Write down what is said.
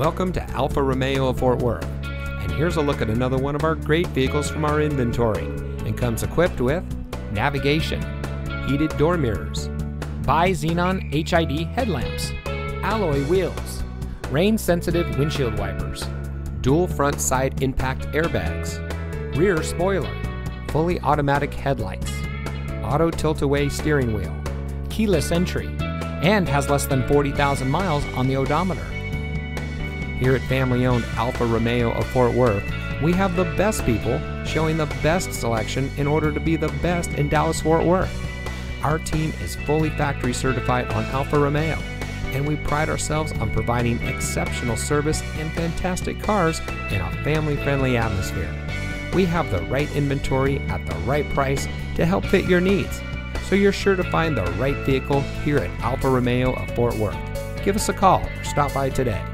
Welcome to Alfa Romeo of Fort Worth, and here's a look at another one of our great vehicles from our inventory, and comes equipped with navigation, heated door mirrors, bi-xenon HID headlamps, alloy wheels, rain-sensitive windshield wipers, dual front side impact airbags, rear spoiler, fully automatic headlights, auto tilt-away steering wheel, keyless entry, and has less than 40,000 miles on the odometer. Here at family-owned Alfa Romeo of Fort Worth, we have the best people showing the best selection in order to be the best in Dallas-Fort Worth. Our team is fully factory certified on Alfa Romeo, and we pride ourselves on providing exceptional service and fantastic cars in a family-friendly atmosphere. We have the right inventory at the right price to help fit your needs, so you're sure to find the right vehicle here at Alfa Romeo of Fort Worth. Give us a call or stop by today.